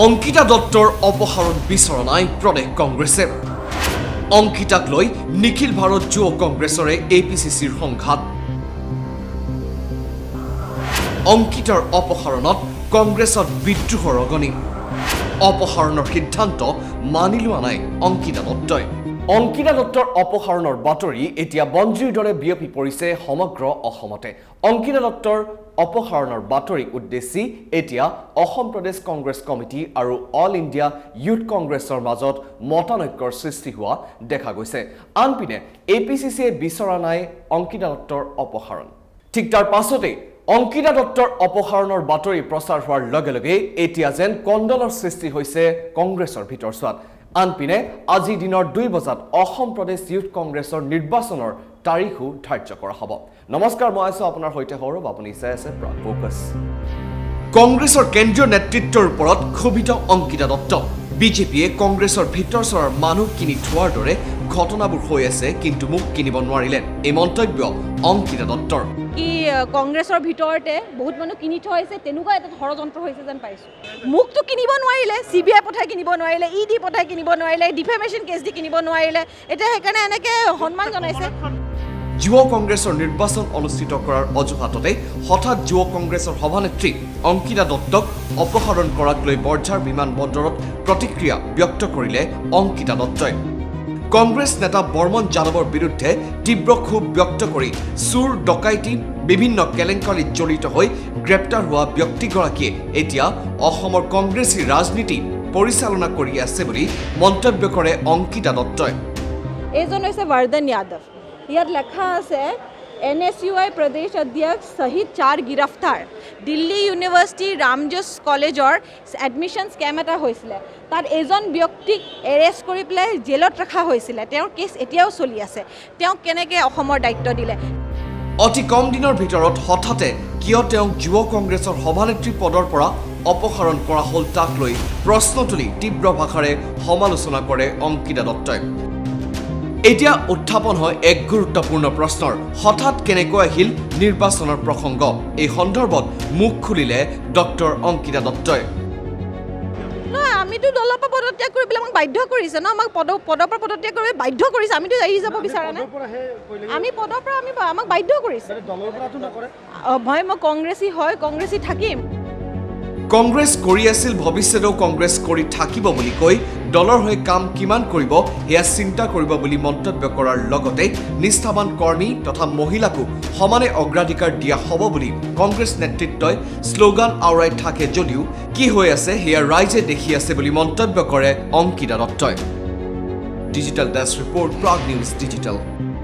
Angkita Duttor opoharon bisoranai Pradesh Congress. Angkita gloi Nikil Bharat Juo Congressore APCC honghat. Angkitar opoharonot Congressor bidruhor agoni. Opoharonor siddhanto maniloa nai Angkita Duttoi. Angkita Duttor opoharonor batori etia bonjuri dore biyapi porise homogro Ahomote. Angkita Duttor Opoharonar Batori Uddesi, Etia, Ahom Pradesh Congress Committee, Aru All India Youth Congress or Mazot, Motanoikor Sistihua, Dekagose, Anpine, APCC Bisoranai, Angkita Duttor Opoharon. Tiktar Pasote, Angkita Duttor Opoharonar Batori Prosar Huar Logaloge, Etia Zen, Condolor Sistihose, Congress or Peter Swan. Anpine, Aji Dinor Duibazat, Ahom Pradesh Youth Congress or Nidbasonor. तारीखु ढार्च কৰা হ'ব নমস্কাৰ মই আছো আপোনাৰ হৈতে হৰব আপুনি চাই আছে প্ৰাণ ফোকাস কংগ্ৰেছৰ কেন্দ্ৰীয় নেতৃত্বৰ ওপৰত ক্ষোভিত অংকিতা দত্ত বিজেপিয়ে কংগ্ৰেছৰ ভিতৰ সৰৰ মানুহ কিনি থোৱাৰ দৰে ঘটনাবোৰ হৈ আছে কিন্তু মুখ কিনিব নোৱাৰিলে এই মন্তব্য অংকিতা দত্তৰ ই কংগ্ৰেছৰ ভিতৰতে বহুত মানুহ কিনি থৈছে তেনুকা এটা হৰযন্ত্ৰ হৈছে যেন পাইছো মুখটো কিনিব নোৱাৰিলে সিবিআই পঠাই কিনিব নোৱাৰিলে ইডি পঠাই কিনিব নোৱাৰিলে ডিফেমেশন কেছ দি কিনিব নোৱাৰিলে এটা হেকানে এনেকে সন্মান জনাইছে Juo Congress or Nirbasan Onusito Korar Ojuhatote, Hota Juo Congress or Havanetri, Angkita Duttok, Opoharon Korakloi Borjar Biman Bondorot, Protikria, Byokto Korile, Angkita Duttoi. Congress Neta Borman Janabor Birute, Tibroku Byokto Kori, Sur Dokaiti, Bibino Kelenkali Jolito Hoi, Greptar Hua Byokti Goraki, Etia, Ohomor Congressi Rajniti, Porisalona Korea Seburi, Montebiokore, Angkita Duttoi. Ezon is a Vardhan Yadav. यार लिखा है NSUI प्रदेश अध्यक्ष सहित चार गिरफ्तार Delhi university Ramjas college और admission scam এটা হৈছিলে তার এজন ব্যক্তিক এৰেষ্ট কৰি প্লাই জেলত ৰাখা হৈছিলে তেওঁৰ কেস এতিয়াও চলি আছে তেওঁ কেনেকে অসমৰ দায়িত্ব দিলে অতি কম দিনৰ ভিতৰত হঠাতে কিয় তেওঁ যুৱ কংগ্ৰেছৰ সভানেত্ৰী পদৰ পৰা অপহৰণ কৰা হল তাক লৈ প্ৰশ্ন তুলি তীব্ৰ ভাষাৰে সমালোচনা কৰে অংকিতা দত্তই এতিয়া উত্থাপন হয় এক গুৰুত্বপূৰ্ণ প্ৰশ্নৰ হঠাৎ কেনেকৈ আহিল নিৰ্বাচনৰ প্ৰসংগ এই সন্দৰ্ভত মুখ খুলিলে ডক্টৰ অংকিতা দত্তই না আমি তো দলৰ পদত্যাগ কৰিবলৈ আমাক বাধ্য কৰিছে না আমাক পদৰ পদত্যাগ কৰিবলৈ বাধ্য কৰিছে আমি তো এৰি যাব বিচাৰা না আমি পদৰ পৰা আমি আমাক বাধ্য কৰিছে দলৰ পৰা তো নকৰে ভয় মই কংগ্ৰেছী হয় কংগ্ৰেছী থাকিম কংগ্ৰেছ কৰি আছিল ভৱিষ্যতেও কংগ্ৰেছ কৰি থাকিব বুলি কৈ ডলাৰ হৈ কাম কিমান কৰিব এয়া চিন্তা কৰিব বুলি মন্তব্য কৰাৰ লগতে নিষ্ঠাবান কৰ্মী তথা মহিলাকো সমানে অগ্ৰাধিকাৰ দিয়া হ'ব বুলি কংগ্ৰেছ নেতৃত্বই স্লোগান আওৰাই থাকে যদিও কি হৈ আছে হেয়া ৰাইজে দেখি আছে বুলি মন্তব্য কৰে অংকিতা দত্তই digital desk report Prag news digital